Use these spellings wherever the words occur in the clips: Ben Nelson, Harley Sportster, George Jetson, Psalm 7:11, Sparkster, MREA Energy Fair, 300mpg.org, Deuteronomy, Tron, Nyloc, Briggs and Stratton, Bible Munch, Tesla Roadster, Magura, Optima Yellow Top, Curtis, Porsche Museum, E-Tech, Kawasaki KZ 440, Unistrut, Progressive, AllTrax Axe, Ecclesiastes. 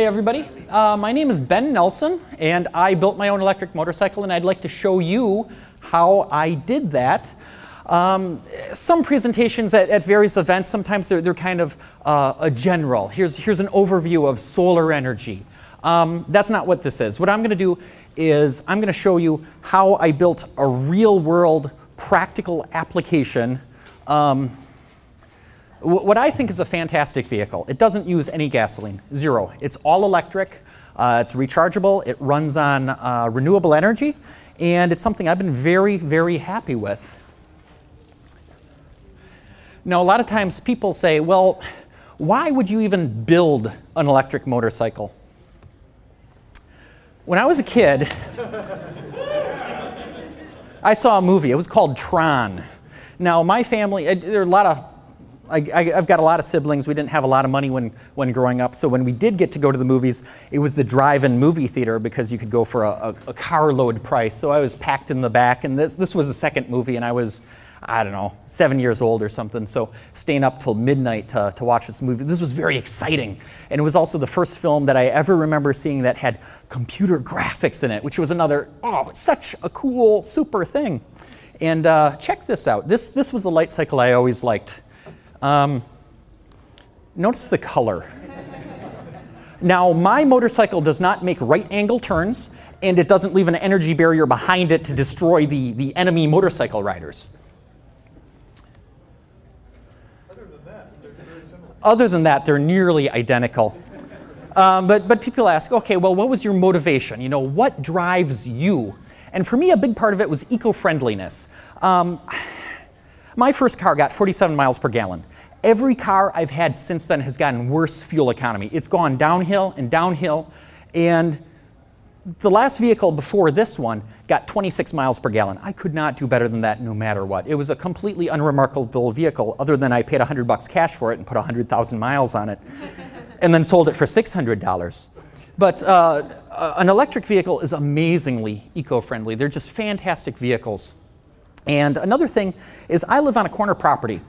Hey everybody, my name is Ben Nelson and I built my own electric motorcycle, and I'd like to show you how I did that. Some presentations at various events, sometimes they're kind of a general. Here's an overview of solar energy. That's not what this is. What I'm going to do is I'm going to show you how I built a real world practical application. What I think is a fantastic vehicle. It doesn't use any gasoline, zero. It's all electric, it's rechargeable, it runs on renewable energy, and it's something I've been very, very happy with. Now, a lot of times people say, well, why would you even build an electric motorcycle? When I was a kid, I saw a movie. It was called Tron. Now, my family, there are a lot of I've got a lot of siblings. We didn't have a lot of money when growing up, so when we did get to go to the movies, it was the drive-in movie theater because you could go for a carload price. So I was packed in the back, and this was the second movie, and I was, I don't know, 7 years old or something, so staying up till midnight to watch this movie. This was very exciting, and it was also the first film that I ever remember seeing that had computer graphics in it, which was another, oh, such a cool, super thing. And check this out. This was the light cycle I always liked. Notice the color. Now, my motorcycle does not make right angle turns, and it doesn't leave an energy barrier behind it to destroy the enemy motorcycle riders. Other than that, they're nearly identical. But people ask, okay, well, what was your motivation? You know, what drives you? And for me, a big part of it was eco-friendliness. My first car got 47 miles per gallon. Every car I've had since then has gotten worse fuel economy. It's gone downhill and downhill, and the last vehicle before this one got 26 miles per gallon. I could not do better than that no matter what. It was a completely unremarkable vehicle other than I paid $100 cash for it and put 100,000 miles on it and then sold it for $600. But an electric vehicle is amazingly eco-friendly. They're just fantastic vehicles. And another thing is I live on a corner property,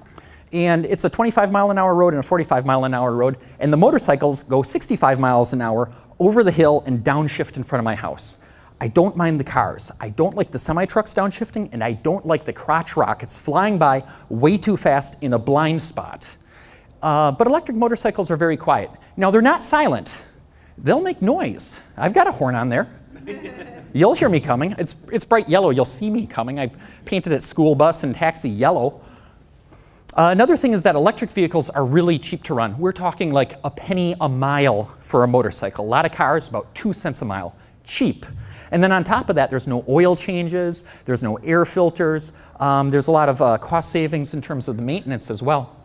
and it's a 25-mile-an-hour road and a 45-mile-an-hour road, and the motorcycles go 65 miles an hour over the hill and downshift in front of my house. I don't mind the cars. I don't like the semi-trucks downshifting, and I don't like the crotch rockets flying by way too fast in a blind spot. But electric motorcycles are very quiet. Now, they're not silent. They'll make noise. I've got a horn on there. You'll hear me coming. It's bright yellow. You'll see me coming. I painted it school bus and taxi yellow. Another thing is that electric vehicles are really cheap to run. We're talking like a penny a mile for a motorcycle. A lot of cars, about 2 cents a mile. Cheap. And then on top of that, there's no oil changes. There's no air filters. There's a lot of cost savings in terms of the maintenance as well.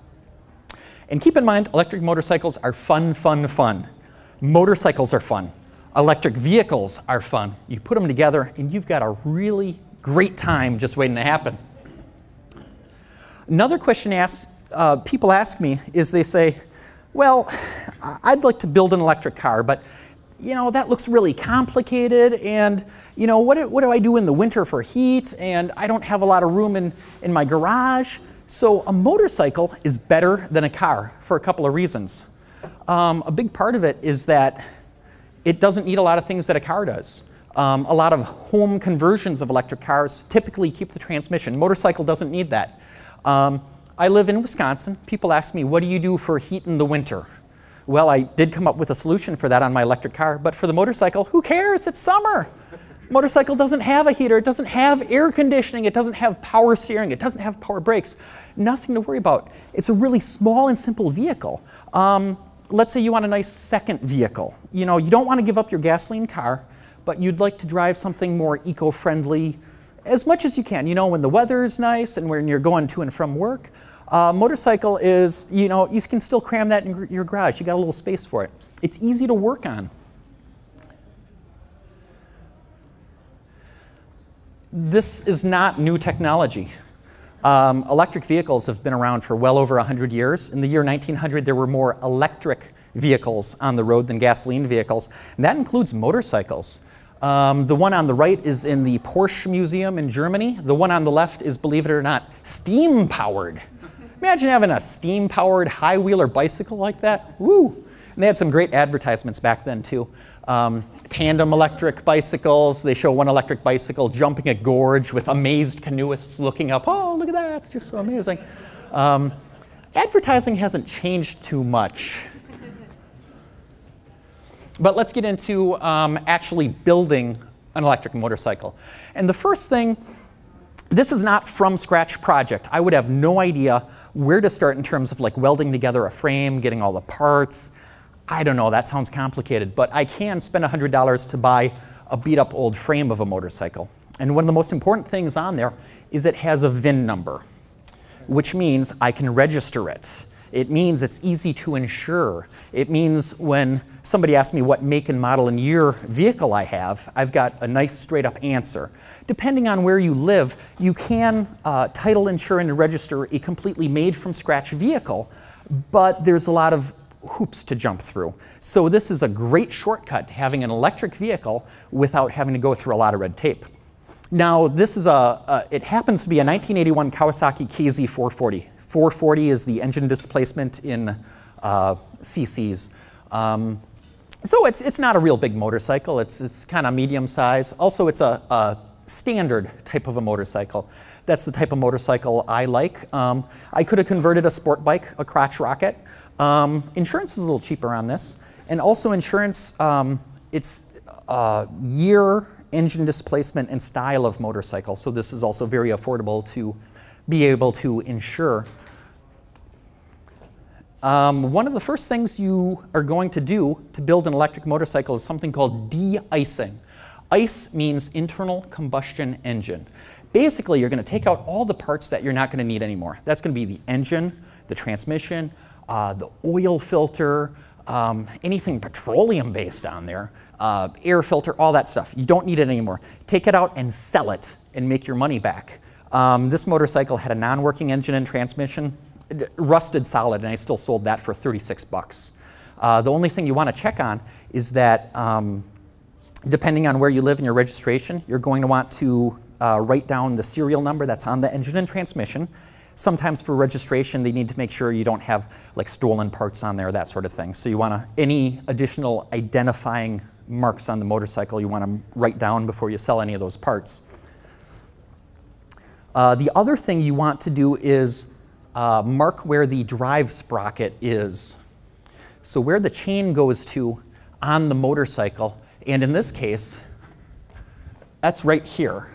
And keep in mind, electric motorcycles are fun, fun, fun. Motorcycles are fun. Electric vehicles are fun. You put them together and you've got a really great time just waiting to happen. Another question asked, people ask me is they say, well, I'd like to build an electric car, but you know, that looks really complicated, and you know, what do I do in the winter for heat, and I don't have a lot of room in my garage. So a motorcycle is better than a car for a couple of reasons. A big part of it is that it doesn't need a lot of things that a car does. A lot of home conversions of electric cars typically keep the transmission. Motorcycle doesn't need that. I live in Wisconsin. People ask me, what do you do for heat in the winter? Well, I did come up with a solution for that on my electric car, but for the motorcycle, who cares? It's summer. Motorcycle doesn't have a heater. It doesn't have air conditioning. It doesn't have power steering. It doesn't have power brakes. Nothing to worry about. It's a really small and simple vehicle. Let's say you want a nice second vehicle. You know, you don't want to give up your gasoline car, but you'd like to drive something more eco-friendly as much as you can. You know, when the weather is nice and when you're going to and from work, motorcycle is, you know, you can still cram that in your garage. You got a little space for it. It's easy to work on. This is not new technology. Electric vehicles have been around for well over 100 years. In the year 1900, there were more electric vehicles on the road than gasoline vehicles, and that includes motorcycles. The one on the right is in the Porsche Museum in Germany. The one on the left is, believe it or not, steam-powered. Imagine having a steam-powered high-wheeler bicycle like that. Woo! And they had some great advertisements back then too. Tandem electric bicycles. They show one electric bicycle jumping a gorge with amazed canoeists looking up. Oh, look at that, just so amazing. Advertising hasn't changed too much. But let's get into actually building an electric motorcycle. And the first thing, this is not from scratch project. I would have no idea where to start in terms of like welding together a frame, getting all the parts. I don't know, that sounds complicated, but I can spend $100 to buy a beat up old frame of a motorcycle. And one of the most important things on there is it has a VIN number, which means I can register it. It means it's easy to insure. It means when somebody asks me what make and model and year vehicle I have, I've got a nice straight up answer. Depending on where you live, you can title, insure, and register a completely made from scratch vehicle, but there's a lot of hoops to jump through. So this is a great shortcut to having an electric vehicle without having to go through a lot of red tape. Now this is it happens to be a 1981 Kawasaki KZ 440. 440 is the engine displacement in cc's. So it's not a real big motorcycle, it's kind of medium size. Also it's a standard type of a motorcycle. That's the type of motorcycle I like. I could have converted a sport bike, a crotch rocket. Insurance is a little cheaper on this. And also insurance, it's year, engine displacement, and style of motorcycle. So this is also very affordable to be able to insure. One of the first things you are going to do to build an electric motorcycle is something called de-icing. Ice means internal combustion engine. Basically, you're going to take out all the parts that you're not going to need anymore. That's going to be the engine, the transmission, the oil filter, anything petroleum based on there, air filter, all that stuff. You don't need it anymore. Take it out and sell it and make your money back. This motorcycle had a non-working engine and transmission. It rusted solid, and I still sold that for 36 bucks. The only thing you want to check on is that depending on where you live and your registration, you're going to want to write down the serial number that's on the engine and transmission. Sometimes for registration, they need to make sure you don't have like stolen parts on there, that sort of thing. So you want to, any additional identifying marks on the motorcycle, you want to write down before you sell any of those parts. The other thing you want to do is mark where the drive sprocket is. So where the chain goes to on the motorcycle, and in this case, that's right here.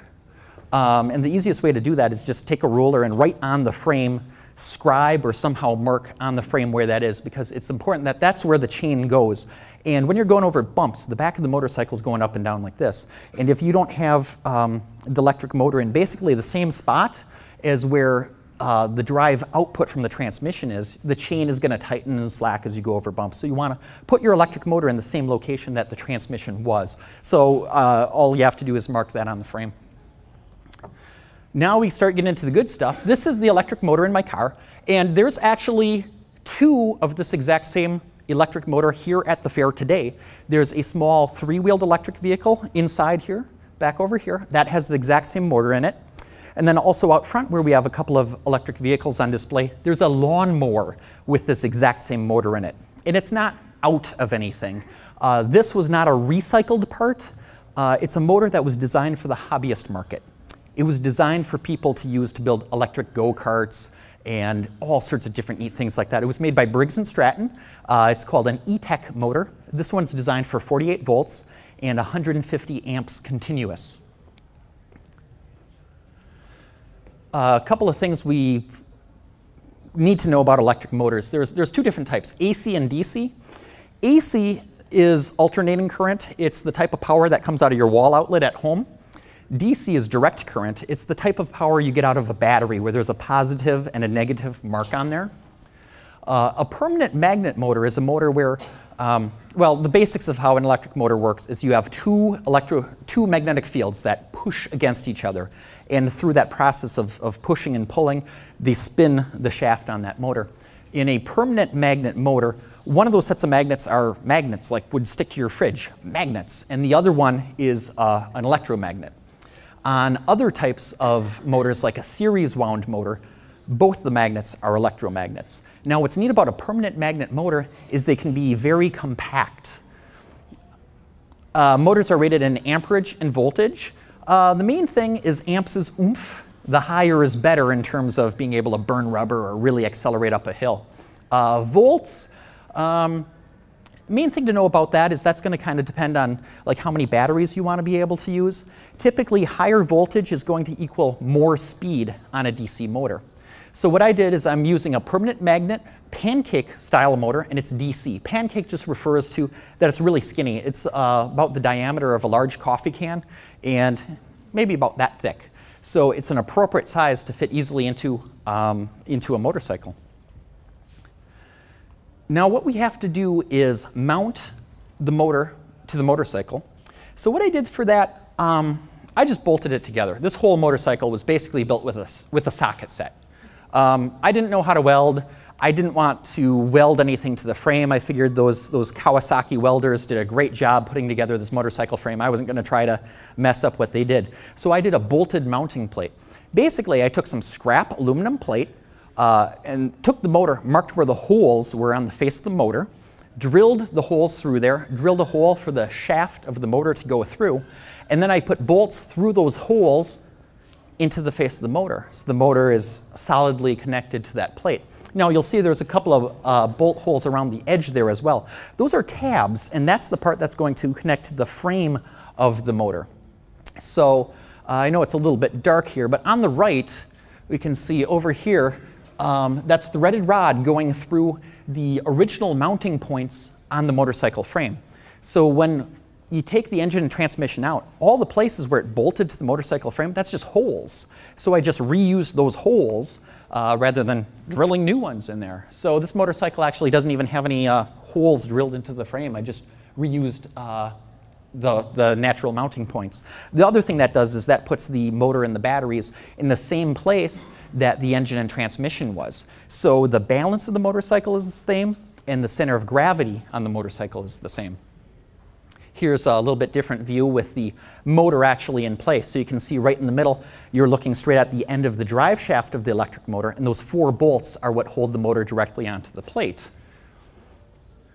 And the easiest way to do that is just take a ruler and write on the frame, scribe or somehow mark on the frame where that is, because it's important that that's where the chain goes. And when you're going over bumps, the back of the motorcycle is going up and down like this. And if you don't have the electric motor in basically the same spot as where the drive output from the transmission is, the chain is going to tighten and slack as you go over bumps. So you want to put your electric motor in the same location that the transmission was. So all you have to do is mark that on the frame. Now we start getting into the good stuff. This is the electric motor in my car, and there's actually two of this exact same electric motor here at the fair today. There's a small three-wheeled electric vehicle inside here, back over here, that has the exact same motor in it. And then also out front where we have a couple of electric vehicles on display, there's a lawnmower with this exact same motor in it. And it's not out of anything. This was not a recycled part. It's a motor that was designed for the hobbyist market. It was designed for people to use to build electric go-karts and all sorts of different neat things like that. It was made by Briggs and Stratton. It's called an E-Tech motor. This one's designed for 48 volts and 150 amps continuous. A couple of things we need to know about electric motors. There's two different types, AC and DC. AC is alternating current. It's the type of power that comes out of your wall outlet at home. DC is direct current. It's the type of power you get out of a battery where there's a positive and a negative mark on there. A permanent magnet motor is a motor where, well, the basics of how an electric motor works is you have two magnetic fields that push against each other. And through that process of pushing and pulling, they spin the shaft on that motor. In a permanent magnet motor, one of those sets of magnets are magnets, like would stick to your fridge, magnets. And the other one is an electromagnet. On other types of motors, like a series wound motor, Both the magnets are electromagnets. Now what's neat about a permanent magnet motor is they can be very compact. Motors are rated in amperage and voltage. The main thing is amps is oomph. The higher is better in terms of being able to burn rubber or really accelerate up a hill. Volts, main thing to know about that is that's going to kind of depend on like how many batteries you want to be able to use. Typically higher voltage is going to equal more speed on a DC motor. So what I did is I'm using a permanent magnet pancake style motor, and it's DC. Pancake just refers to that it's really skinny. It's about the diameter of a large coffee can and maybe about that thick. So it's an appropriate size to fit easily into a motorcycle. Now what we have to do is mount the motor to the motorcycle. So what I did for that, I just bolted it together. This whole motorcycle was basically built with a socket set. I didn't know how to weld. I didn't want to weld anything to the frame. I figured those Kawasaki welders did a great job putting together this motorcycle frame. I wasn't going to try to mess up what they did. So I did a bolted mounting plate. Basically, I took some scrap aluminum plate, and took the motor, marked where the holes were on the face of the motor, drilled the holes through there, drilled a hole for the shaft of the motor to go through, and then I put bolts through those holes into the face of the motor. So the motor is solidly connected to that plate. Now you'll see there's a couple of bolt holes around the edge there as well. Those are tabs, and that's the part that's going to connect to the frame of the motor. So I know it's a little bit dark here, but on the right, we can see over here, that's threaded rod going through the original mounting points on the motorcycle frame. So when you take the engine and transmission out, all the places where it bolted to the motorcycle frame, that's just holes. So I just reused those holes rather than drilling new ones in there. So this motorcycle actually doesn't even have any holes drilled into the frame. I just reused the natural mounting points. The other thing that does is that puts the motor and the batteries in the same place that the engine and transmission was. So the balance of the motorcycle is the same, and the center of gravity on the motorcycle is the same. Here's a little bit different view with the motor actually in place. So you can see right in the middle, you're looking straight at the end of the drive shaft of the electric motor, and those four bolts are what hold the motor directly onto the plate.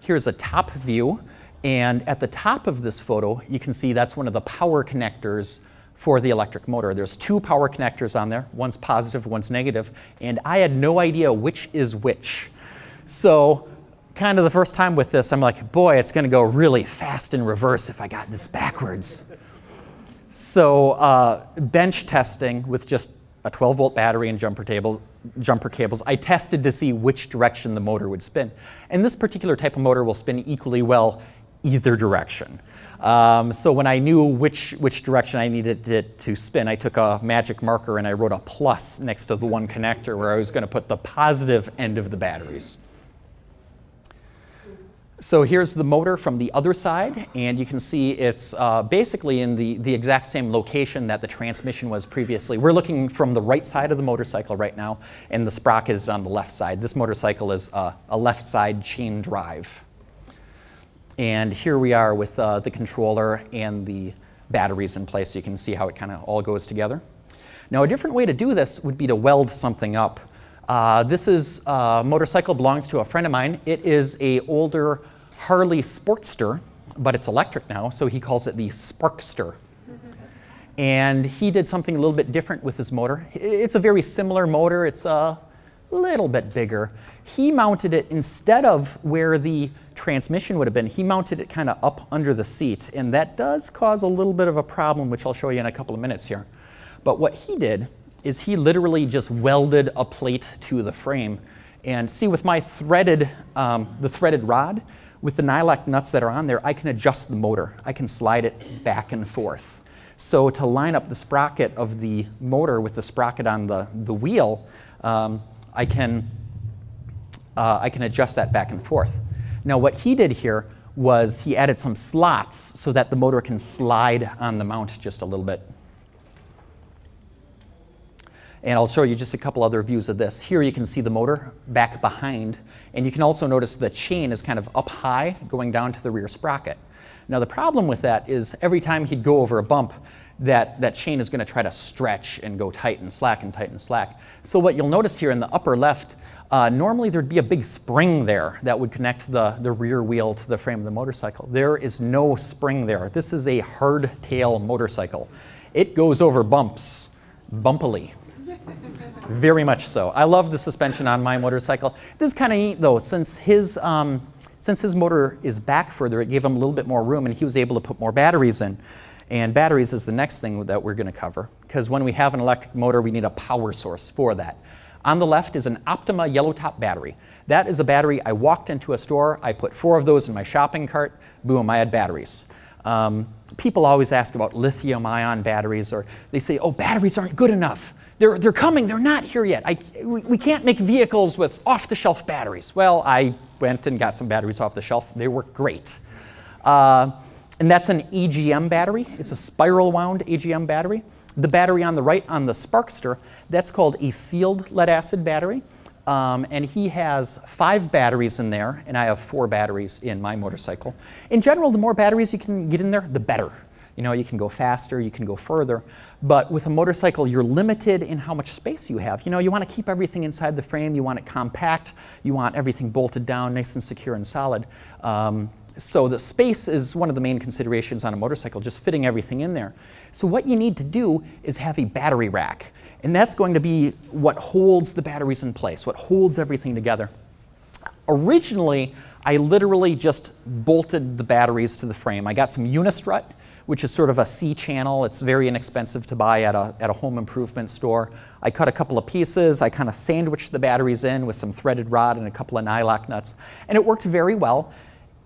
Here's a top view. And at the top of this photo, you can see that's one of the power connectors for the electric motor. There's two power connectors on there. One's positive, one's negative. And I had no idea which is which. So kind of the first time with this, I'm like, boy, it's going to go really fast in reverse if I got this backwards. So bench testing with just a 12-volt battery and jumper cables, I tested to see which direction the motor would spin. And this particular type of motor will spin equally well either direction. So when I knew which direction I needed it to spin, I took a magic marker and I wrote a plus next to the one connector where I was going to put the positive end of the batteries. So here's the motor from the other side, and you can see it's basically in the exact same location that the transmission was previously. We're looking from the right side of the motorcycle right now, and the sprocket is on the left side. This motorcycle is a left side chain drive. And here we are with the controller and the batteries in place. So you can see how it kind of all goes together. Now a different way to do this would be to weld something up. This is motorcycle belongs to a friend of mine. It is a older Harley Sportster, but it's electric now, so he calls it the Sparkster. And he did something a little bit different with his motor. It's a very similar motor. It's a little bit bigger. He mounted it instead of where the transmission would have been, he mounted it kind of up under the seat, and that does cause a little bit of a problem, which I'll show you in a couple of minutes here. But what he did is he literally just welded a plate to the frame. And see, with my threaded, the threaded rod, with the Nyloc nuts that are on there, I can adjust the motor. I can slide it back and forth. So to line up the sprocket of the motor with the sprocket on the wheel, I can adjust that back and forth. Now what he did here was he added some slots so that the motor can slide on the mount just a little bit. And I'll show you just a couple other views of this. Here you can see the motor back behind, and you can also notice the chain is kind of up high going down to the rear sprocket. Now the problem with that is every time he'd go over a bump, that chain is going to try to stretch and go tight and slack and tight and slack. So what you'll notice here in the upper left, normally there'd be a big spring there that would connect the rear wheel to the frame of the motorcycle. There is no spring there. This is a hardtail motorcycle. It goes over bumps, bumpily, very much so. I love the suspension on my motorcycle. This is kind of neat though, since his motor is back further, it gave him a little bit more room and he was able to put more batteries in. And batteries is the next thing that we're going to cover, because when we have an electric motor, we need a power source for that. On the left is an Optima Yellow Top battery. That is a battery I walked into a store, I put 4 of those in my shopping cart, boom, I had batteries. People always ask about lithium-ion batteries, or they say, oh, batteries aren't good enough. They're coming, they're not here yet. We can't make vehicles with off-the-shelf batteries. Well, I went and got some batteries off the shelf. They work great. And that's an EGM battery. It's a spiral wound EGM battery. The battery on the right on the Sparkster, that's called a sealed lead acid battery. And he has 5 batteries in there, and I have 4 batteries in my motorcycle. In general, the more batteries you can get in there, the better. You know, you can go faster, you can go further. But with a motorcycle, you're limited in how much space you have. You know, you want to keep everything inside the frame, you want it compact, you want everything bolted down, nice and secure and solid. So the space is one of the main considerations on a motorcycle, just fitting everything in there. So what you need to do is have a battery rack. And that's going to be what holds the batteries in place, what holds everything together. Originally, I literally just bolted the batteries to the frame. I got some Unistrut, which is sort of a C-channel. It's very inexpensive to buy at a home improvement store. I cut a couple of pieces. I kind of sandwiched the batteries in with some threaded rod and a couple of nylock nuts. And it worked very well.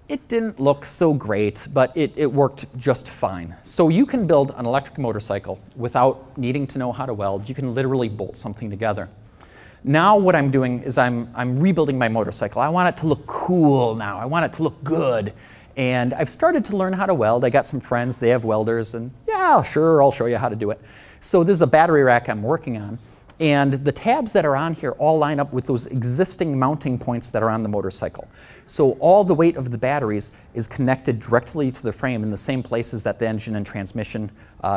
It didn't look so great, but it worked just fine. So you can build an electric motorcycle without needing to know how to weld. You can literally bolt something together. Now what I'm doing is I'm rebuilding my motorcycle. I want it to look cool now. I want it to look good. And I've started to learn how to weld. I got some friends, they have welders, and yeah, sure, I'll show you how to do it. So this is a battery rack I'm working on. And the tabs that are on here all line up with those existing mounting points that are on the motorcycle. So all the weight of the batteries is connected directly to the frame in the same places that the engine and transmission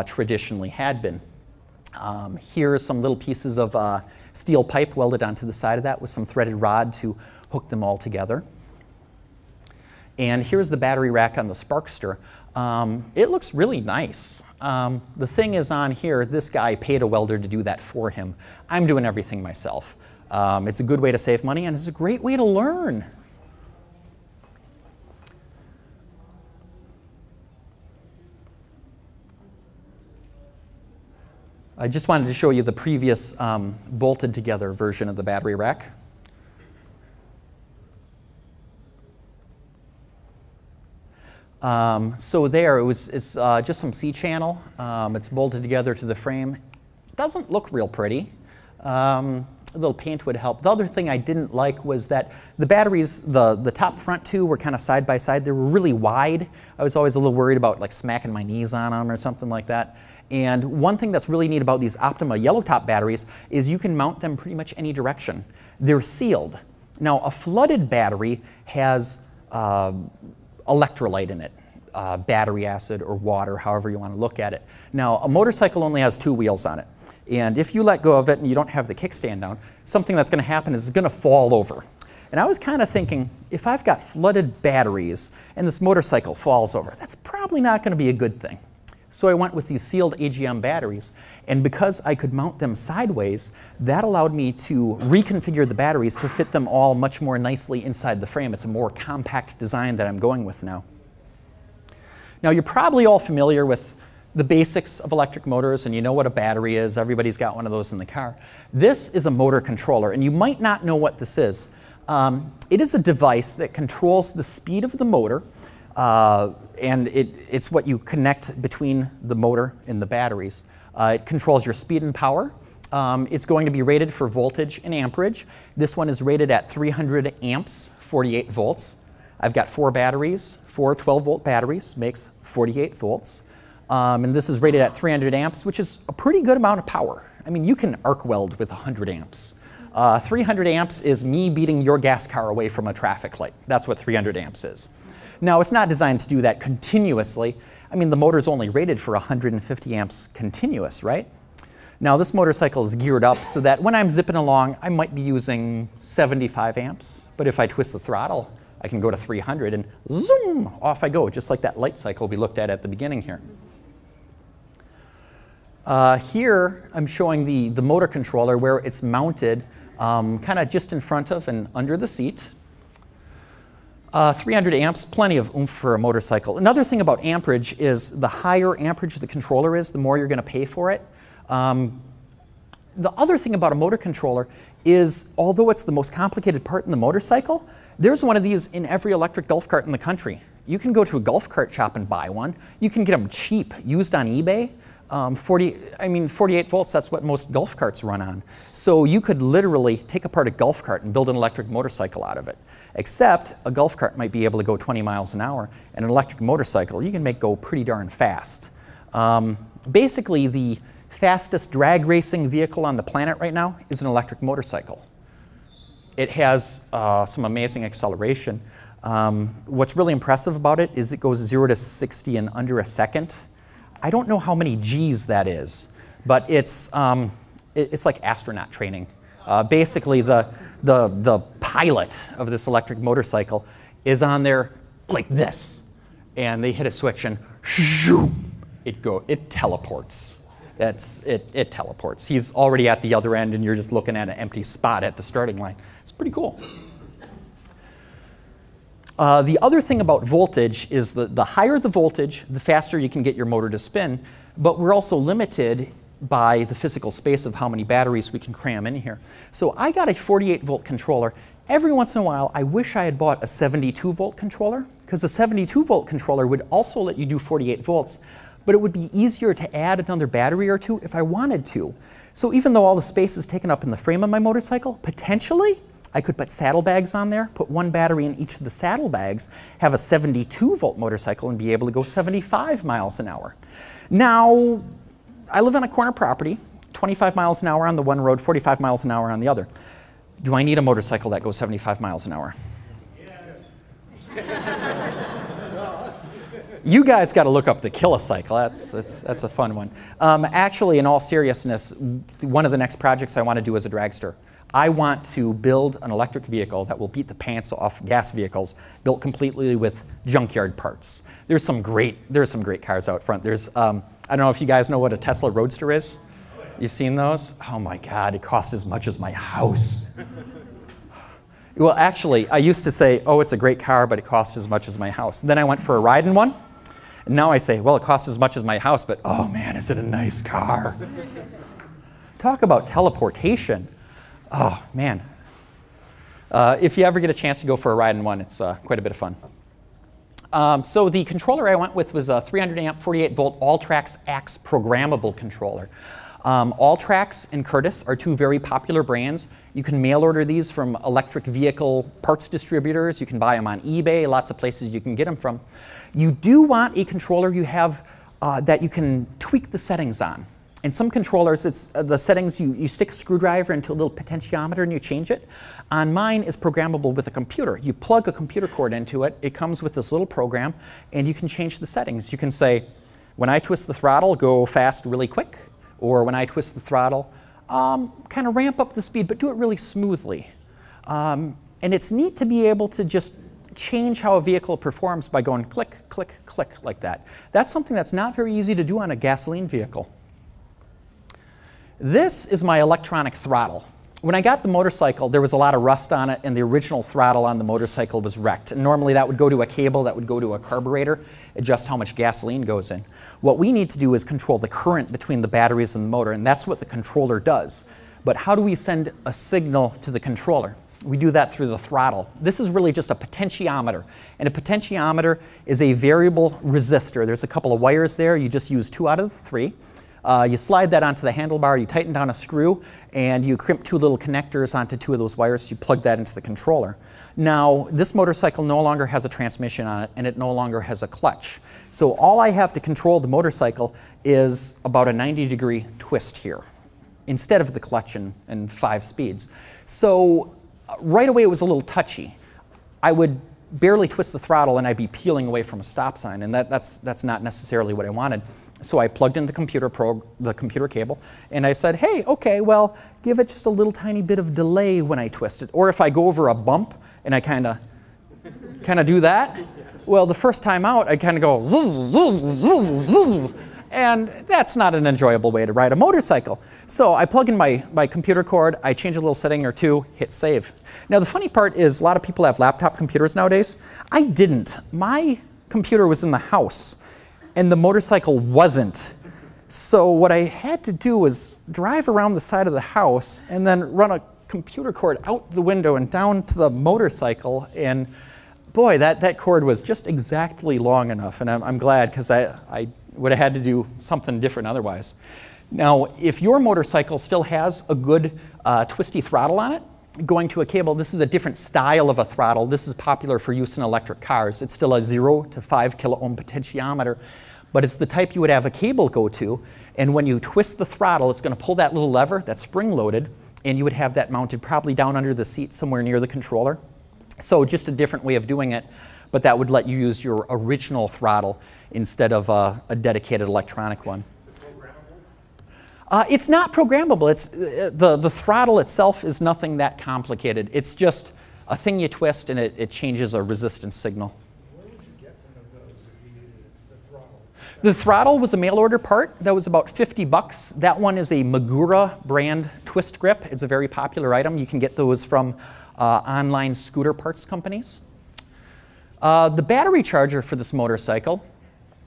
traditionally had been. Here are some little pieces of steel pipe welded onto the side of that with some threaded rod to hook them all together. And here's the battery rack on the Sparkster. It looks really nice. The thing is on here, this guy paid a welder to do that for him. I'm doing everything myself. It's a good way to save money and it's a great way to learn. I just wanted to show you the previous bolted together version of the battery rack. So there, it's just some C-channel. It's bolted together to the frame. It doesn't look real pretty. A little paint would help. The other thing I didn't like was that the batteries, the top front two were kind of side by side. They were really wide. I was always a little worried about like smacking my knees on them or something like that. And one thing that's really neat about these Optima Yellow Top batteries is you can mount them pretty much any direction. They're sealed. Now a flooded battery has electrolyte in it, battery acid or water, however you want to look at it. Now, a motorcycle only has 2 wheels on it, and if you let go of it and you don't have the kickstand down, something that's going to happen is it's going to fall over. And I was kind of thinking, if I've got flooded batteries and this motorcycle falls over, that's probably not going to be a good thing. So I went with these sealed AGM batteries, and because I could mount them sideways, that allowed me to reconfigure the batteries to fit them all much more nicely inside the frame. It's a more compact design that I'm going with now. Now you're probably all familiar with the basics of electric motors, and you know what a battery is. Everybody's got one of those in the car. This is a motor controller, and you might not know what this is. It is a device that controls the speed of the motor, and it's what you connect between the motor and the batteries. It controls your speed and power. It's going to be rated for voltage and amperage. This one is rated at 300 amps, 48 volts. I've got 4 batteries, 4 12-volt batteries, makes 48 volts. And this is rated at 300 amps, which is a pretty good amount of power. I mean, you can arc weld with 100 amps. 300 amps is me beating your gas car away from a traffic light. That's what 300 amps is. Now, it's not designed to do that continuously. I mean, the motor's only rated for 150 amps continuous, right? Now this motorcycle is geared up so that when I'm zipping along, I might be using 75 amps, but if I twist the throttle, I can go to 300 and zoom, off I go, just like that light cycle we looked at the beginning here. Here I'm showing the motor controller where it's mounted kind of just in front of and under the seat. 300 amps, plenty of oomph for a motorcycle. Another thing about amperage is the higher amperage the controller is, the more you're going to pay for it. The other thing about a motor controller is, although it's the most complicated part in the motorcycle, there's one of these in every electric golf cart in the country. You can go to a golf cart shop and buy one. You can get them cheap, used on eBay. 48 volts, that's what most golf carts run on. So you could literally take apart a golf cart and build an electric motorcycle out of it. Except a golf cart might be able to go 20 miles an hour, and an electric motorcycle you can make go pretty darn fast. Basically, the fastest drag racing vehicle on the planet right now is an electric motorcycle. It has some amazing acceleration. What's really impressive about it is it goes 0 to 60 in under a second. I don't know how many G's that is, but it's like astronaut training. Basically, the pilot of this electric motorcycle is on there like this, and they hit a switch and shoo, it teleports. It teleports. He's already at the other end, and you're just looking at an empty spot at the starting line. It's pretty cool. The other thing about voltage is the higher the voltage, the faster you can get your motor to spin, but we're also limited by the physical space of how many batteries we can cram in here. So I got a 48 volt controller. Every once in a while, I wish I had bought a 72 volt controller, because a 72 volt controller would also let you do 48 volts, but it would be easier to add another battery or two if I wanted to. So even though all the space is taken up in the frame of my motorcycle, potentially, I could put saddlebags on there, put one battery in each of the saddlebags, have a 72 volt motorcycle and be able to go 75 miles an hour. Now, I live on a corner property, 25 miles an hour on the one road, 45 miles an hour on the other. Do I need a motorcycle that goes 75 miles an hour? Yes. You guys got to look up the Kilocycle. That's a fun one. Actually, in all seriousness, one of the next projects I want to do is a dragster. I want to build an electric vehicle that will beat the pants off gas vehicles, built completely with junkyard parts. There's some great cars out front. There's, I don't know if you guys know what a Tesla Roadster is. You've seen those? Oh my God, it cost as much as my house. Well, actually, I used to say, oh, it's a great car, but it cost as much as my house. And then I went for a ride in one. And now I say, well, it cost as much as my house, but oh man, is it a nice car. Talk about teleportation. Oh, man. If you ever get a chance to go for a ride in one, it's quite a bit of fun. So the controller I went with was a 300 amp, 48 volt AllTrax Axe programmable controller. AllTrax and Curtis are two very popular brands. You can mail order these from electric vehicle parts distributors. You can buy them on eBay, lots of places you can get them from. You do want a controller you have that you can tweak the settings on. In some controllers, it's the settings, you stick a screwdriver into a little potentiometer and you change it. On mine, it's programmable with a computer. You plug a computer cord into it, it comes with this little program, and you can change the settings. You can say, when I twist the throttle, go fast really quick, or when I twist the throttle, kind of ramp up the speed, but do it really smoothly. And it's neat to be able to just change how a vehicle performs by going click, click, click like that. That's something that's not very easy to do on a gasoline vehicle. This is my electronic throttle. When I got the motorcycle, there was a lot of rust on it, and the original throttle on the motorcycle was wrecked. And normally that would go to a cable, that would go to a carburetor, adjust how much gasoline goes in. What we need to do is control the current between the batteries and the motor, and that's what the controller does. But how do we send a signal to the controller? We do that through the throttle. This is really just a potentiometer. And a potentiometer is a variable resistor. There's a couple of wires there. You just use 2 out of 3. You slide that onto the handlebar, you tighten down a screw, and you crimp 2 little connectors onto 2 of those wires, you plug that into the controller. Now, this motorcycle no longer has a transmission on it, and it no longer has a clutch. So all I have to control the motorcycle is about a 90-degree twist here, instead of the clutch and 5 speeds. So right away it was a little touchy. I would barely twist the throttle and I'd be peeling away from a stop sign, and that's not necessarily what I wanted. So I plugged in the computer cable, and I said, hey, okay, well, give it just a little tiny bit of delay when I twist it. Or if I go over a bump and I kind of do that, well, the first time out, I kind of go, zzz, zzz, zzz, zzz, and that's not an enjoyable way to ride a motorcycle. So I plug in my computer cord, I change a little setting or two, hit save. Now, the funny part is a lot of people have laptop computers nowadays. I didn't. My computer was in the house, and the motorcycle wasn't. So what I had to do was drive around the side of the house and then run a computer cord out the window and down to the motorcycle. And boy, that cord was just exactly long enough. And I'm glad, because I would have had to do something different otherwise. Now, if your motorcycle still has a good twisty throttle on it, going to a cable, this is a different style of a throttle. This is popular for use in electric cars. It's still a 0 to 5 kiloohm potentiometer, but it's the type you would have a cable go to, and when you twist the throttle, it's going to pull that little lever that's spring-loaded, and you would have that mounted probably down under the seat somewhere near the controller. So just a different way of doing it, but that would let you use your original throttle instead of a dedicated electronic one. It's not programmable. It's, the throttle itself is nothing that complicated. It's just a thing you twist and it changes a resistance signal. Where did you get one of those if you needed the throttle? The throttle was a mail order part. That was about $50. That one is a Magura brand twist grip. It's a very popular item. You can get those from online scooter parts companies. The battery charger for this motorcycle.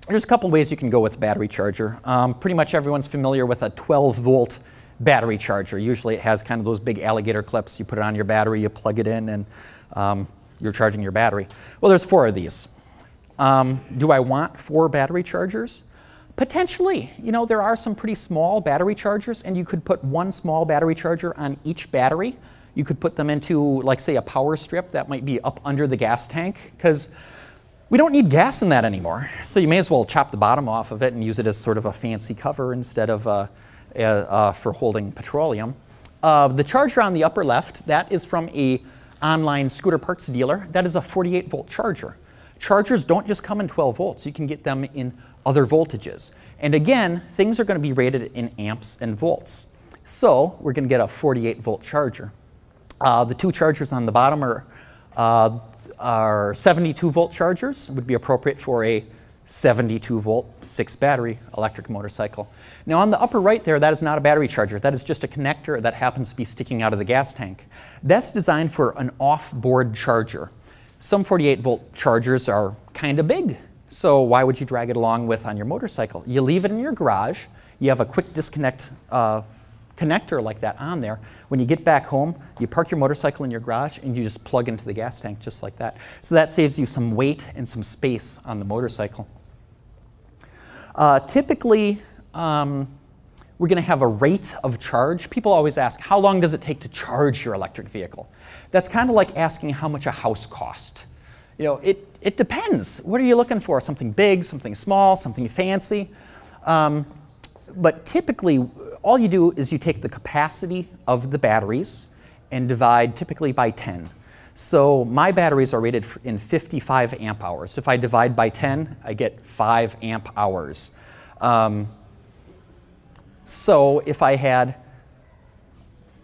There's a couple ways you can go with battery charger. Pretty much everyone's familiar with a 12-volt battery charger. Usually it has kind of those big alligator clips. You put it on your battery, you plug it in, and you're charging your battery. Well, there's 4 of these. Do I want 4 battery chargers? Potentially. You know, there are some pretty small battery chargers, and you could put 1 small battery charger on each battery. You could put them into, like, say, a power strip that might be up under the gas tank, because we don't need gas in that anymore, so you may as well chop the bottom off of it and use it as sort of a fancy cover instead of for holding petroleum. The charger on the upper left, that is from an online scooter parts dealer. That is a 48-volt charger. Chargers don't just come in 12 volts. You can get them in other voltages. And again, things are going to be rated in amps and volts. So we're going to get a 48-volt charger. The 2 chargers on the bottom are 72-volt chargers. Would be appropriate for a 72-volt 6-battery electric motorcycle. Now on the upper right there, that is not a battery charger. That is just a connector that happens to be sticking out of the gas tank. That's designed for an off-board charger. Some 48-volt chargers are kind of big, so why would you drag it along with on your motorcycle? You leave it in your garage. You have a quick disconnect connector like that on there. When you get back home, you park your motorcycle in your garage and you just plug into the gas tank just like that. So that saves you some weight and some space on the motorcycle. Typically, we're going to have a rate of charge. People always ask, how long does it take to charge your electric vehicle? That's kind of like asking how much a house cost. You know, it depends. What are you looking for? Something big, something small, something fancy? But typically, all you do is you take the capacity of the batteries and divide typically by 10. So my batteries are rated in 55 amp hours. If I divide by 10, I get 5 amp hours. So if I had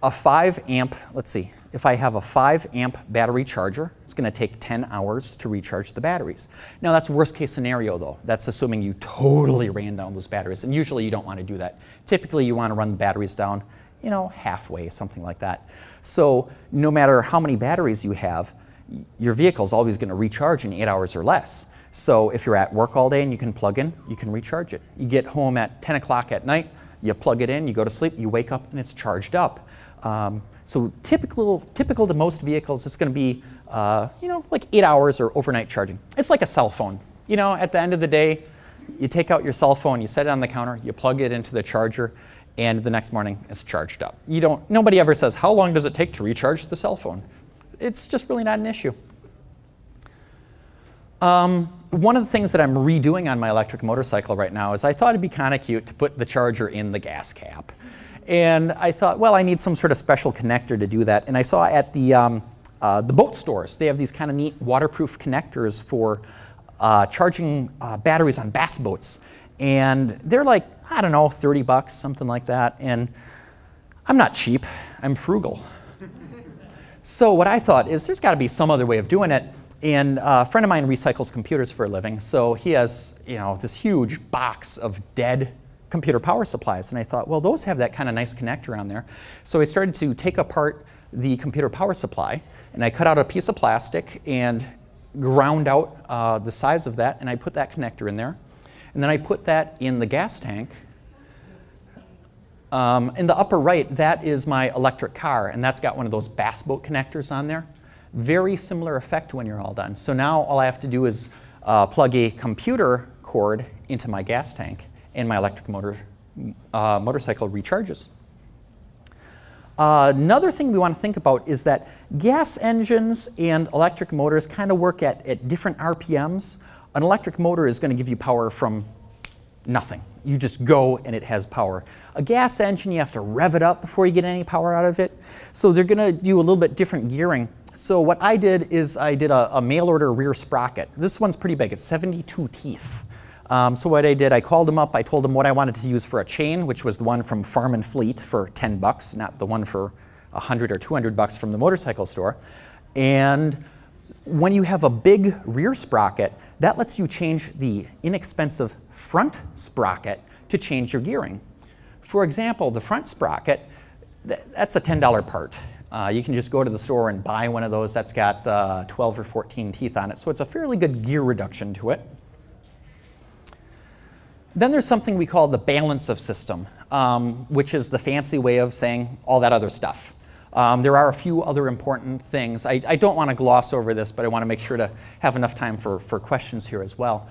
a 5 amp, let's see, if I have a 5 amp battery charger, it's going to take 10 hours to recharge the batteries. Now that's worst case scenario though. That's assuming you totally ran down those batteries, and usually you don't want to do that. Typically you want to run the batteries down, you know, halfway, something like that. So no matter how many batteries you have, your vehicle's always going to recharge in 8 hours or less. So if you're at work all day and you can plug in, you can recharge it. You get home at 10 o'clock at night, you plug it in, you go to sleep, you wake up and it's charged up. So typical to most vehicles, it's going to be, you know, like 8 hours or overnight charging. It's like a cell phone. You know, at the end of the day, you take out your cell phone, you set it on the counter, you plug it into the charger, and the next morning it's charged up. You don't, nobody ever says, how long does it take to recharge the cell phone? It's just really not an issue. One of the things that I'm redoing on my electric motorcycle right now is I thought it'd be kind of cute to put the charger in the gas cap. And I thought, well, I need some sort of special connector to do that. And I saw at the The boat stores, they have these kind of neat waterproof connectors for charging batteries on bass boats. And they're like, I don't know, 30 bucks, something like that. And I'm not cheap, I'm frugal. So what I thought is there's gotta be some other way of doing it. And a friend of mine recycles computers for a living. So he has, you know, this huge box of dead computer power supplies. And I thought, well, those have that kind of nice connector on there. So I started to take apart the computer power supply, and I cut out a piece of plastic and ground out the size of that, and I put that connector in there. And then I put that in the gas tank. In the upper right, that is my electric car, and that's got one of those bass boat connectors on there. Very similar effect when you're all done. So now all I have to do is plug a computer cord into my gas tank, and my electric motorcycle recharges. Another thing we want to think about is that gas engines and electric motors kind of work at different RPMs. An electric motor is going to give you power from nothing. You just go and it has power. A gas engine, you have to rev it up before you get any power out of it. So they're going to do a little bit different gearing. So what I did is I did a mail order rear sprocket. This one's pretty big. It's 72 teeth. So what I did, I called him up, I told him what I wanted to use for a chain, which was the one from Farm and Fleet for 10 bucks, not the one for 100 or 200 bucks from the motorcycle store. And when you have a big rear sprocket, that lets you change the inexpensive front sprocket to change your gearing. For example, the front sprocket, that's a $10 part. You can just go to the store and buy one of those that's got 12 or 14 teeth on it, so it's a fairly good gear reduction to it. Then there's something we call the balance of system, which is the fancy way of saying all that other stuff. There are a few other important things. I don't want to gloss over this, but I want to make sure to have enough time for questions here as well.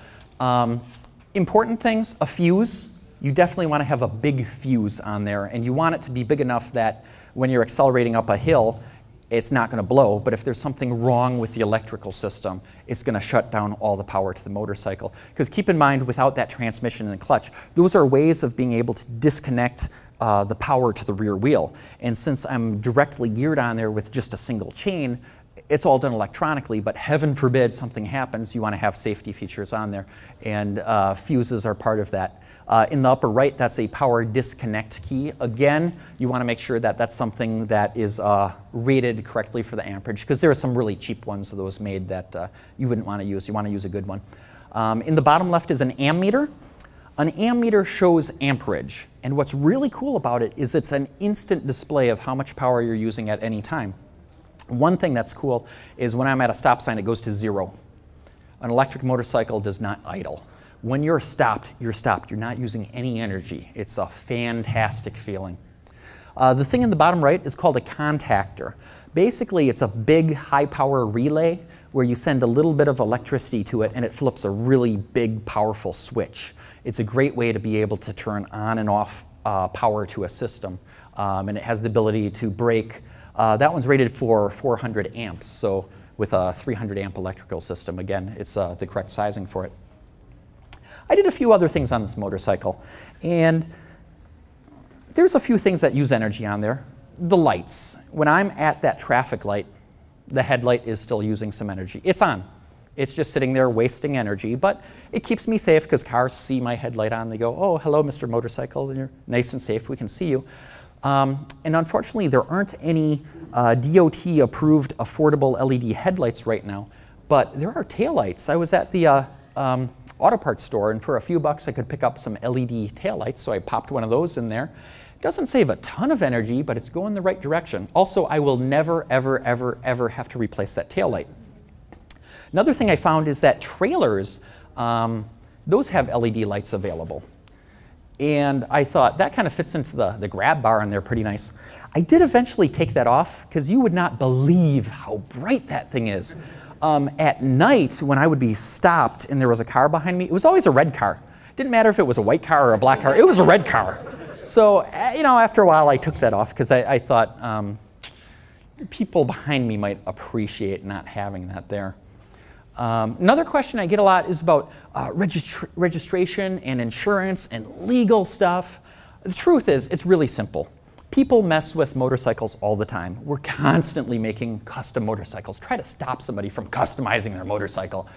Important things, a fuse. You definitely want to have a big fuse on there, and you want it to be big enough that when you're accelerating up a hill, it's not going to blow, but if there's something wrong with the electrical system, it's going to shut down all the power to the motorcycle. Because keep in mind, without that transmission and clutch, those are ways of being able to disconnect the power to the rear wheel. And since I'm directly geared on there with just a single chain, it's all done electronically, but heaven forbid something happens, you want to have safety features on there, and fuses are part of that. In the upper right, that's a power disconnect key. Again, you want to make sure that that's something that is rated correctly for the amperage, because there are some really cheap ones of those made that you wouldn't want to use. You want to use a good one. In the bottom left is an ammeter. An ammeter shows amperage, and what's really cool about it is it's an instant display of how much power you're using at any time. One thing that's cool is when I'm at a stop sign, it goes to zero. An electric motorcycle does not idle. When you're stopped, you're stopped. You're not using any energy. It's a fantastic feeling. The thing in the bottom right is called a contactor. Basically, it's a big high-power relay where you send a little bit of electricity to it and it flips a really big, powerful switch. It's a great way to be able to turn on and off power to a system. And it has the ability to brake. That one's rated for 400 amps. So with a 300 amp electrical system, again, it's the correct sizing for it. I did a few other things on this motorcycle, and there's a few things that use energy on there. The lights. When I'm at that traffic light, the headlight is still using some energy. It's on. It's just sitting there wasting energy, but it keeps me safe because cars see my headlight on. They go, oh, hello, Mr. Motorcycle, and you're nice and safe. We can see you. And unfortunately, there aren't any DOT-approved affordable LED headlights right now, but there are taillights. I was at the auto parts store, and for a few bucks I could pick up some LED taillights, so I popped one of those in there. It doesn't save a ton of energy, but it's going the right direction. Also, I will never, ever, ever, ever have to replace that taillight. Another thing I found is that trailers, those have LED lights available. And I thought that kind of fits into the grab bar, and they're pretty nice. I did eventually take that off, because you would not believe how bright that thing is. At night, when I would be stopped and there was a car behind me, it was always a red car. Didn't matter if it was a white car or a black car, it was a red car. So, you know, after a while I took that off because I thought people behind me might appreciate not having that there. Another question I get a lot is about registration and insurance and legal stuff. The truth is, it's really simple. People mess with motorcycles all the time. We're constantly making custom motorcycles. Try to stop somebody from customizing their motorcycle.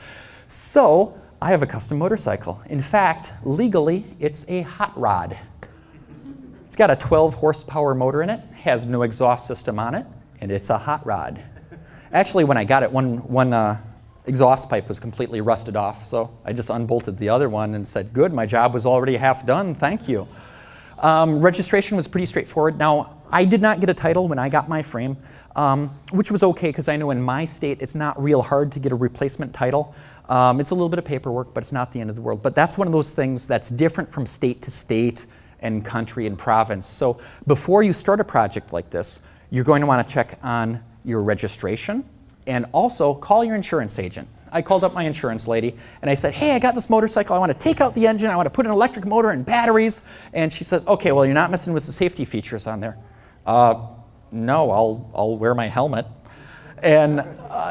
So I have a custom motorcycle. In fact, legally, it's a hot rod. It's got a 12 horsepower motor in it, has no exhaust system on it, and it's a hot rod. Actually, when I got it, one exhaust pipe was completely rusted off, so I just unbolted the other one and said, good, my job was already half done, thank you. Registration was pretty straightforward. Now, I did not get a title when I got my frame, which was okay because I know in my state it's not real hard to get a replacement title. It's a little bit of paperwork, but it's not the end of the world. But that's one of those things that's different from state to state and country and province. So before you start a project like this, you're going to want to check on your registration and also call your insurance agent. I called up my insurance lady and I said, hey, I got this motorcycle, I want to take out the engine, I want to put an electric motor and batteries. And she says, okay, well, you're not messing with the safety features on there. No, I'll wear my helmet. And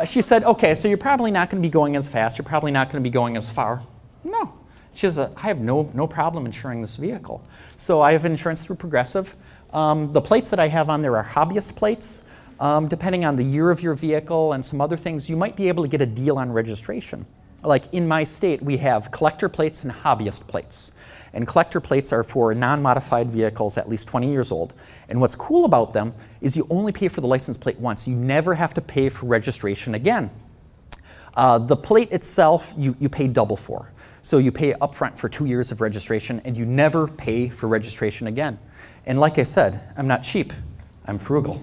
she said, okay, so you're probably not going to be going as fast, you're probably not going to be going as far. No. She says, I have no problem insuring this vehicle. So I have insurance through Progressive. The plates that I have on there are hobbyist plates. Depending on the year of your vehicle and some other things, you might be able to get a deal on registration. Like in my state, we have collector plates and hobbyist plates. And collector plates are for non-modified vehicles at least 20 years old. And what's cool about them is you only pay for the license plate once. You never have to pay for registration again. The plate itself, you pay double for. So you pay upfront for 2 years of registration and you never pay for registration again. And like I said, I'm not cheap, I'm frugal.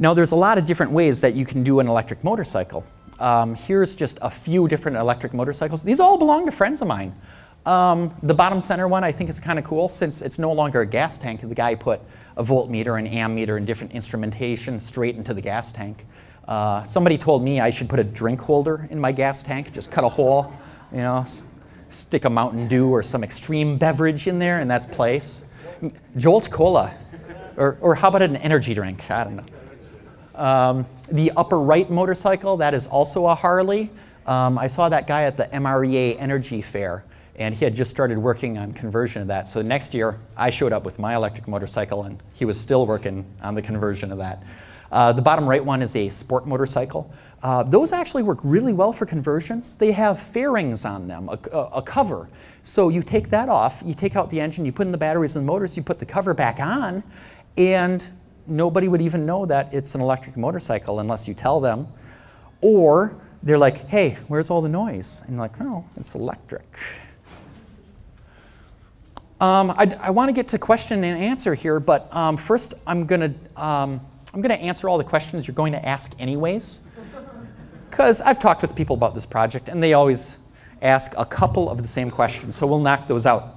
Now, there's a lot of different ways that you can do an electric motorcycle. Here's just a few different electric motorcycles. These all belong to friends of mine. The bottom center one I think is kind of cool since it's no longer a gas tank. The guy put a voltmeter, an ammeter, and different instrumentation straight into the gas tank. Somebody told me I should put a drink holder in my gas tank, just cut a hole, you know, stick a Mountain Dew or some extreme beverage in there, and that's place. Jolt Cola, or how about an energy drink? I don't know. The upper right motorcycle, that is also a Harley. I saw that guy at the MREA Energy Fair, and he had just started working on conversion of that. So next year, I showed up with my electric motorcycle, and he was still working on the conversion of that. The bottom right one is a sport motorcycle. Those actually work really well for conversions. They have fairings on them, a cover. So you take that off, you take out the engine, you put in the batteries and motors, you put the cover back on, and nobody would even know that it's an electric motorcycle unless you tell them. Or they're like, hey, where's all the noise? And you're like, oh, it's electric. I want to get to question and answer here, but first I'm gonna answer all the questions you're going to ask anyways. Because I've talked with people about this project and they always ask a couple of the same questions. So we'll knock those out.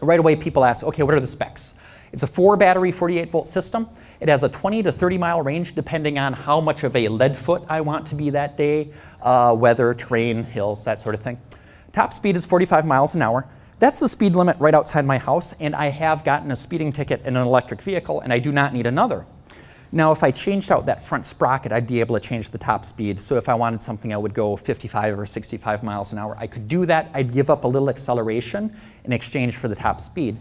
Right away people ask, okay, what are the specs? It's a 4-battery, 48-volt system. It has a 20 to 30-mile range depending on how much of a lead foot I want to be that day, weather, terrain, hills, that sort of thing. Top speed is 45 miles an hour. That's the speed limit right outside my house, and I have gotten a speeding ticket in an electric vehicle, and I do not need another. Now, if I changed out that front sprocket, I'd be able to change the top speed. So if I wanted something I would go 55 or 65 miles an hour, I could do that. I'd give up a little acceleration in exchange for the top speed.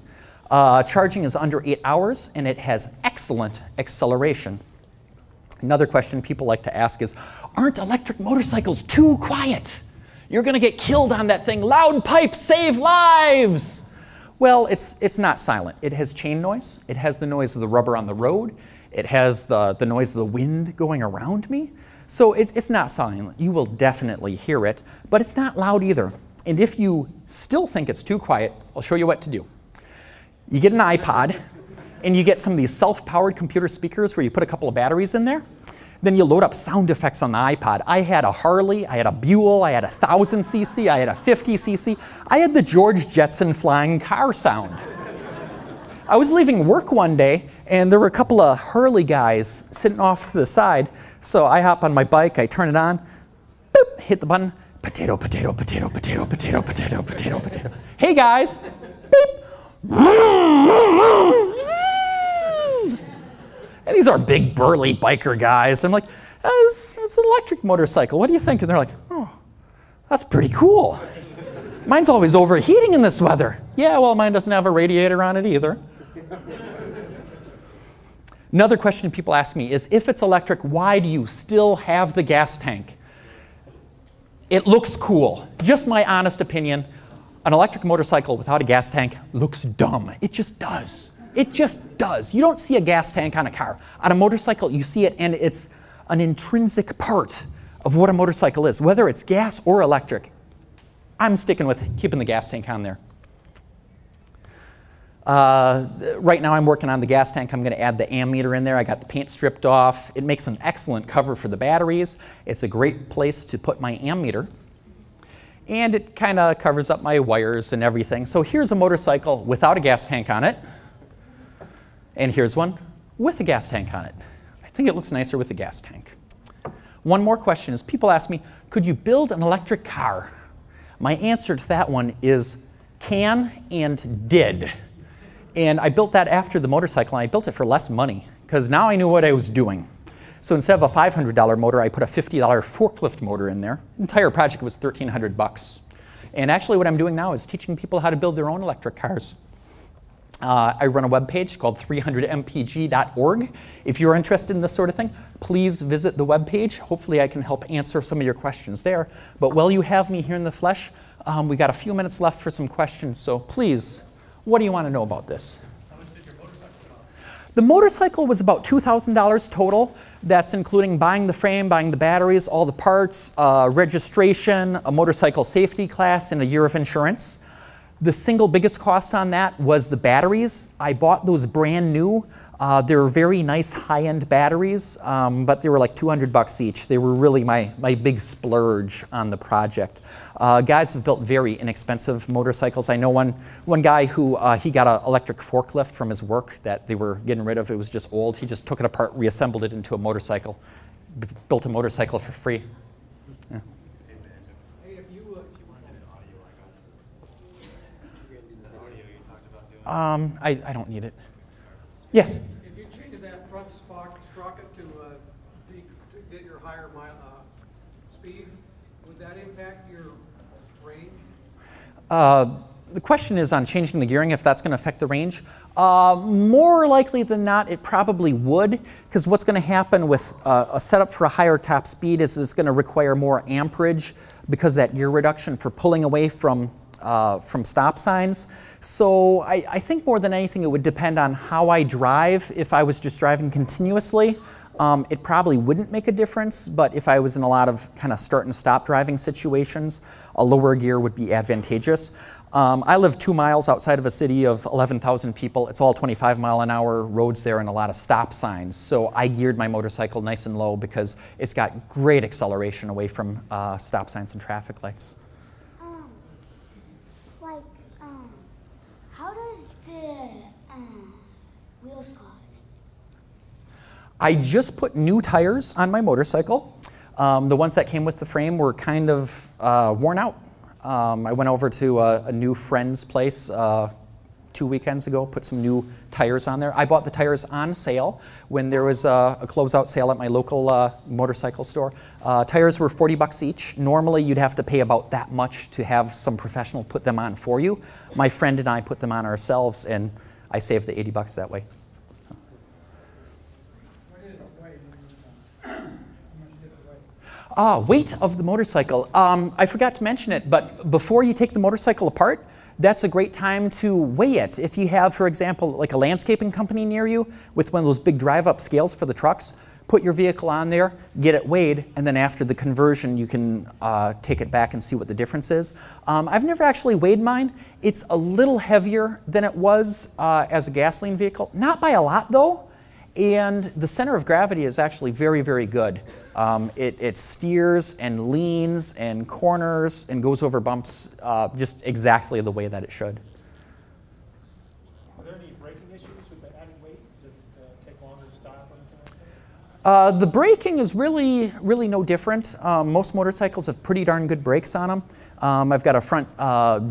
Charging is under 8 hours, and it has excellent acceleration. Another question people like to ask is, aren't electric motorcycles too quiet? You're going to get killed on that thing. Loud pipes save lives. Well, it's not silent. It has chain noise. It has the noise of the rubber on the road. It has the noise of the wind going around me. So it's not silent. You will definitely hear it, but it's not loud either. And if you still think it's too quiet, I'll show you what to do. You get an iPod, and you get some of these self-powered computer speakers where you put a couple of batteries in there. Then you load up sound effects on the iPod. I had a Harley, I had a Buell, I had a 1,000cc, I had a 50cc. I had the George Jetson flying car sound. I was leaving work one day, and there were a couple of Harley guys sitting off to the side. So I hop on my bike, I turn it on, boop, hit the button, potato, potato, potato, potato, potato, potato, potato, potato. Hey guys, beep. And these are big burly biker guys. I'm like, oh, it's an electric motorcycle, what do you think? And they're like, oh, that's pretty cool. Mine's always overheating in this weather. Yeah, well, mine doesn't have a radiator on it either. Another question people ask me is, if it's electric, why do you still have the gas tank? It looks cool. Just my honest opinion, an electric motorcycle without a gas tank looks dumb. It just does. It just does. You don't see a gas tank on a car. On a motorcycle, you see it, and it's an intrinsic part of what a motorcycle is, whether it's gas or electric. I'm sticking with keeping the gas tank on there. Right now I'm working on the gas tank. I'm going to add the ammeter in there. I got the paint stripped off. It makes an excellent cover for the batteries. It's a great place to put my ammeter. And it kind of covers up my wires and everything. So here's a motorcycle without a gas tank on it. And here's one with a gas tank on it. I think it looks nicer with a gas tank. One more question is, people ask me, could you build an electric car? My answer to that one is can and did. And I built that after the motorcycle, and I built it for less money because now I knew what I was doing. So instead of a $500 motor, I put a $50 forklift motor in there. The entire project was $1,300. And actually what I'm doing now is teaching people how to build their own electric cars. I run a webpage called 300mpg.org. If you're interested in this sort of thing, please visit the webpage. Hopefully I can help answer some of your questions there. But while you have me here in the flesh, we got a few minutes left for some questions, so please, what do you want to know about this? How much did your motorcycle cost? The motorcycle was about $2,000 total. That's including buying the frame, buying the batteries, all the parts, registration, a motorcycle safety class, and a year of insurance. The single biggest cost on that was the batteries. I bought those brand new. They're very nice high-end batteries, but they were like $200 each. They were really my big splurge on the project. Guys have built very inexpensive motorcycles. I know one guy who he got an electric forklift from his work that they were getting rid of. It was just old. He just took it apart, reassembled it into a motorcycle, built a motorcycle for free. Yeah. I don't need it. Yes? If you treated that front sprocket to get your higher mile, speed, would that impact your range? The question is on changing the gearing, if that's going to affect the range. More likely than not, it probably would, because what's going to happen with a setup for a higher top speed is it's going to require more amperage because that gear reduction for pulling away from stop signs. So I think more than anything, it would depend on how I drive. If I was just driving continuously, it probably wouldn't make a difference. But if I was in a lot of kind of start and stop driving situations, a lower gear would be advantageous. I live 2 miles outside of a city of 11,000 people. It's all 25-mile-an-hour roads there and a lot of stop signs. So I geared my motorcycle nice and low because it's got great acceleration away from stop signs and traffic lights. Wheels cost? I just put new tires on my motorcycle. The ones that came with the frame were kind of worn out. I went over to a new friend's place 2 weekends ago, put some new tires on there. I bought the tires on sale when there was a closeout sale at my local motorcycle store. Tires were $40 each. Normally you'd have to pay about that much to have some professional put them on for you. My friend and I put them on ourselves, and I saved the $80 that way. Weight of the motorcycle. I forgot to mention it, but before you take the motorcycle apart, that's a great time to weigh it. If you have, for example, like a landscaping company near you with one of those big drive-up scales for the trucks, put your vehicle on there, get it weighed, and then after the conversion, you can take it back and see what the difference is. I've never actually weighed mine. It's a little heavier than it was as a gasoline vehicle. Not by a lot, though. And the center of gravity is actually very, very good. It steers and leans and corners and goes over bumps just exactly the way that it should. Are there any braking issues with the added weight? Does it take longer to stop or anything like that? The braking is really, really no different. Most motorcycles have pretty darn good brakes on them. I've got a front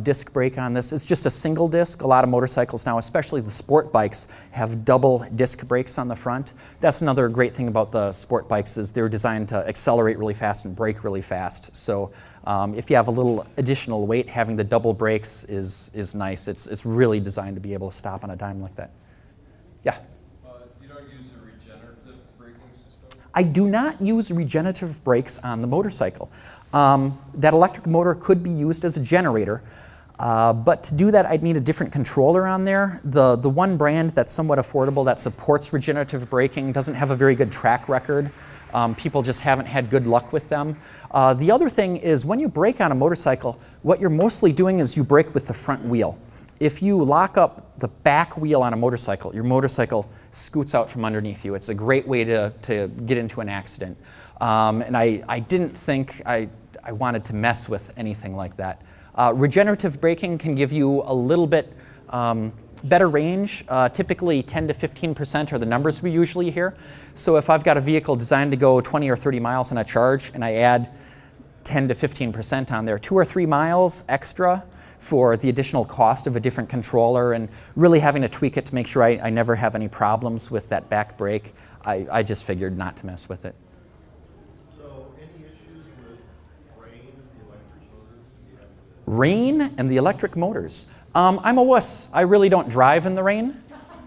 disc brake on this. It's just a single disc. A lot of motorcycles now, especially the sport bikes, have double disc brakes on the front. That's another great thing about the sport bikes is they're designed to accelerate really fast and brake really fast. So if you have a little additional weight, having the double brakes is nice. It's really designed to be able to stop on a dime like that. Yeah? You don't use a regenerative braking system? I do not use regenerative brakes on the motorcycle. That electric motor could be used as a generator, but to do that I'd need a different controller on there. The one brand that's somewhat affordable that supports regenerative braking doesn't have a very good track record. People just haven't had good luck with them. The other thing is when you brake on a motorcycle, what you're mostly doing is you brake with the front wheel. If you lock up the back wheel on a motorcycle, your motorcycle scoots out from underneath you. It's a great way to get into an accident. And I didn't think I wanted to mess with anything like that. Regenerative braking can give you a little bit better range, typically 10 to 15% are the numbers we usually hear. So if I've got a vehicle designed to go 20 or 30 miles on a charge and I add 10 to 15% on there, 2 or 3 miles extra for the additional cost of a different controller and really having to tweak it to make sure I never have any problems with that back brake, I just figured not to mess with it. Rain and the electric motors. I'm a wuss. I really don't drive in the rain.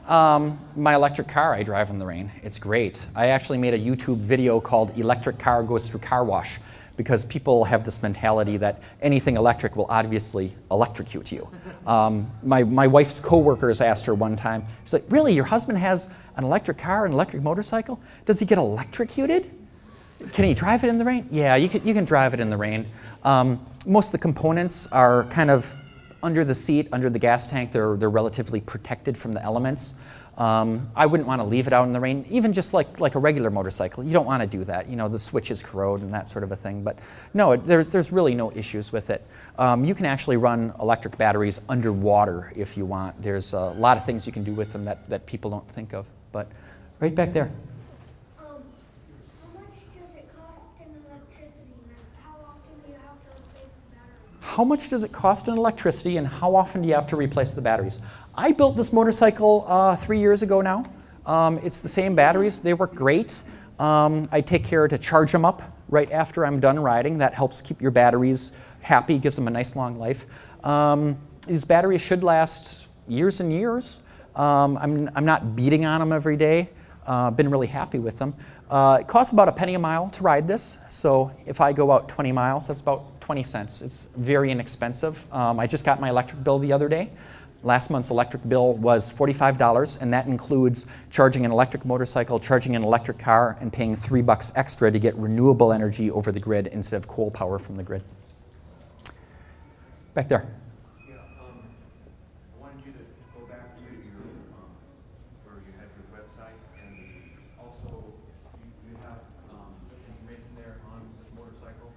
My electric car, I drive in the rain. It's great. I actually made a YouTube video called Electric Car Goes Through Car Wash because people have this mentality that anything electric will obviously electrocute you. My wife's coworkers asked her one time, she's like, really, your husband has an electric car, an electric motorcycle? Does he get electrocuted? Can he drive it in the rain? Yeah, you can drive it in the rain. Most of the components are kind of under the seat, under the gas tank. They're relatively protected from the elements. I wouldn't want to leave it out in the rain, even just like a regular motorcycle. You don't want to do that. You know, the switches corrode and that sort of a thing. But no, there's really no issues with it. You can actually run electric batteries underwater if you want. There's a lot of things you can do with them that people don't think of. But right back there. How much does it cost in electricity and how often do you have to replace the batteries? I built this motorcycle 3 years ago now. It's the same batteries. They work great. I take care to charge them up right after I'm done riding. That helps keep your batteries happy, gives them a nice long life. These batteries should last years and years. I'm not beating on them every day. Been really happy with them. It costs about a penny a mile to ride this. So if I go out 20 miles, that's about 20 cents. It's very inexpensive. I just got my electric bill the other day. Last month's electric bill was $45, and that includes charging an electric motorcycle, charging an electric car, and paying $3 extra to get renewable energy over the grid instead of coal power from the grid. Back there. Yeah, I wanted you to go back to your, where you had your website, and also you have information there on this motorcycle.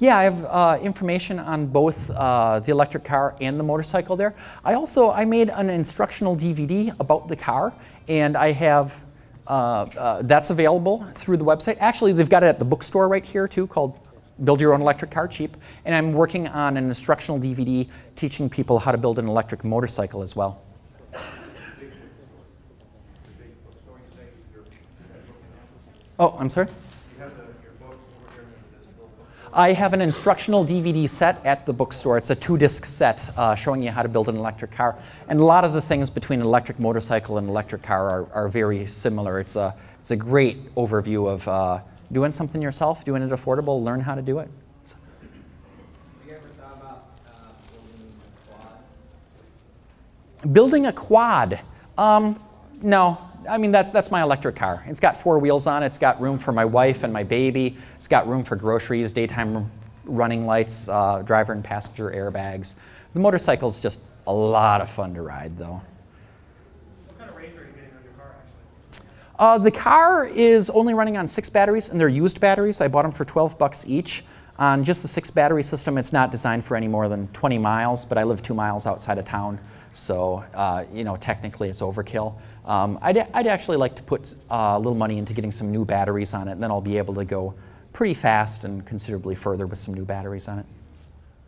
Yeah, I have information on both the electric car and the motorcycle there. I made an instructional DVD about the car, and I have, that's available through the website. Actually, they've got it at the bookstore right here too, called Build Your Own Electric Car Cheap, and I'm working on an instructional DVD teaching people how to build an electric motorcycle as well. Oh, I'm sorry? I have an instructional DVD set at the bookstore. It's a 2-disc set showing you how to build an electric car. And a lot of the things between an electric motorcycle and electric car are very similar. It's a great overview of doing something yourself, doing it affordable, learn how to do it. Have you ever thought about building a quad? Building a quad? No. I mean, that's my electric car. It's got 4 wheels on it. It's got room for my wife and my baby. It's got room for groceries, daytime running lights, driver and passenger airbags. The motorcycle's just a lot of fun to ride, though. What kind of range are you getting on your car, actually? The car is only running on 6 batteries, and they're used batteries. I bought them for $12 each. On just the 6 battery system, it's not designed for any more than 20 miles, but I live 2 miles outside of town. So, you know, technically it's overkill. I'd actually like to put a little money into getting some new batteries on it, and then I'll be able to go pretty fast and considerably further with some new batteries on it.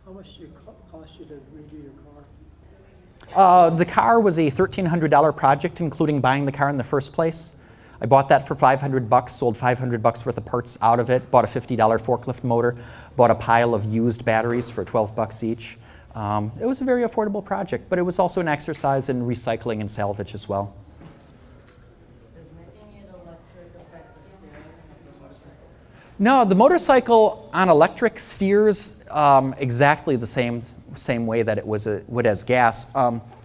How much did it cost you to redo your car? The car was a $1,300 project, including buying the car in the first place. I bought that for $500, sold $500 worth of parts out of it, bought a $50 forklift motor, bought a pile of used batteries for $12 each. It was a very affordable project, but it was also an exercise in recycling and salvage as well. Does making it electric affect the steering of the motorcycle? No, the motorcycle on electric steers exactly the same way that it would as gas.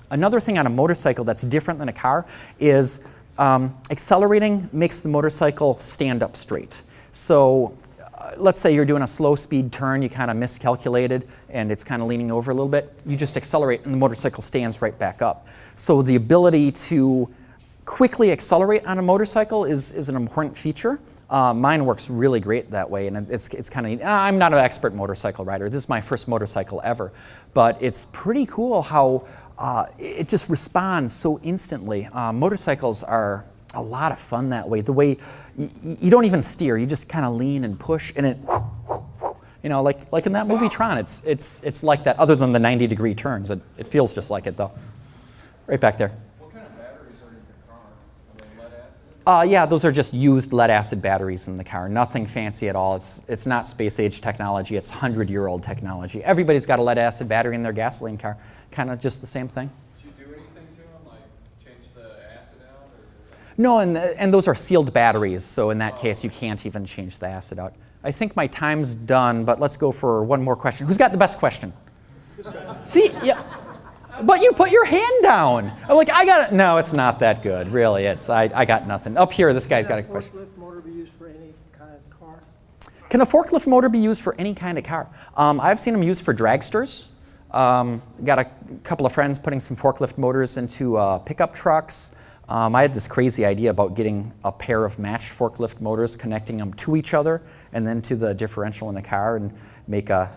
Another thing on a motorcycle that's different than a car is accelerating makes the motorcycle stand up straight. So let's say you're doing a slow speed turn, you kind of miscalculated and it's kind of leaning over a little bit. You just accelerate and the motorcycle stands right back up. So the ability to quickly accelerate on a motorcycle is an important feature. Mine works really great that way, and it's kind of neat. I'm not an expert motorcycle rider. This is my first motorcycle ever, but it's pretty cool how it just responds so instantly. Motorcycles are a lot of fun that way. The way you don't even steer, you just kind of lean and push, and it, you know, like in that movie Tron. It's like that. Other than the 90-degree turns, it feels just like it though. Right back there. What kind of batteries are in the car? Are they lead acid? Yeah, those are just used lead acid batteries in the car. Nothing fancy at all. It's not space age technology. It's 100-year-old technology. Everybody's got a lead acid battery in their gasoline car. Kind of just the same thing. Did you do anything to them, like change the acid out? Or? No, and those are sealed batteries, so in that case you can't even change the acid out. I think my time's done, but let's go for one more question. Who's got the best question? See, yeah, but you put your hand down. I'm like, I got it. No, it's not that good, really. It's I got nothing. Up here, this guy's got a question. Can a forklift motor be used for any kind of car? Can a forklift motor be used for any kind of car? I've seen them used for dragsters. Got a couple of friends putting some forklift motors into pickup trucks. I had this crazy idea about getting a pair of matched forklift motors, connecting them to each other and then to the differential in the car, and make a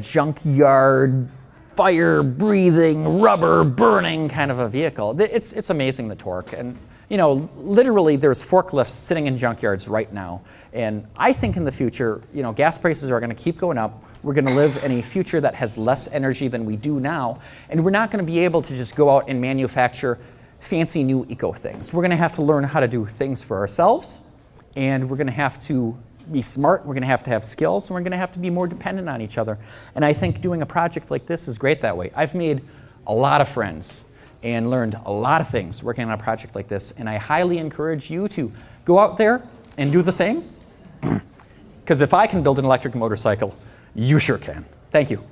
junkyard, fire-breathing, rubber-burning kind of a vehicle. It's amazing, the torque. And you know, literally there's forklifts sitting in junkyards right now. And I think in the future, you know, gas prices are going to keep going up. We're going to live in a future that has less energy than we do now. And we're not going to be able to just go out and manufacture fancy new eco things. We're going to have to learn how to do things for ourselves. And we're going to have to be smart. We're going to have skills. And we're going to have to be more dependent on each other. And I think doing a project like this is great that way. I've made a lot of friends and learned a lot of things working on a project like this. And I highly encourage you to go out there and do the same. Because if I can build an electric motorcycle, you sure can. Thank you.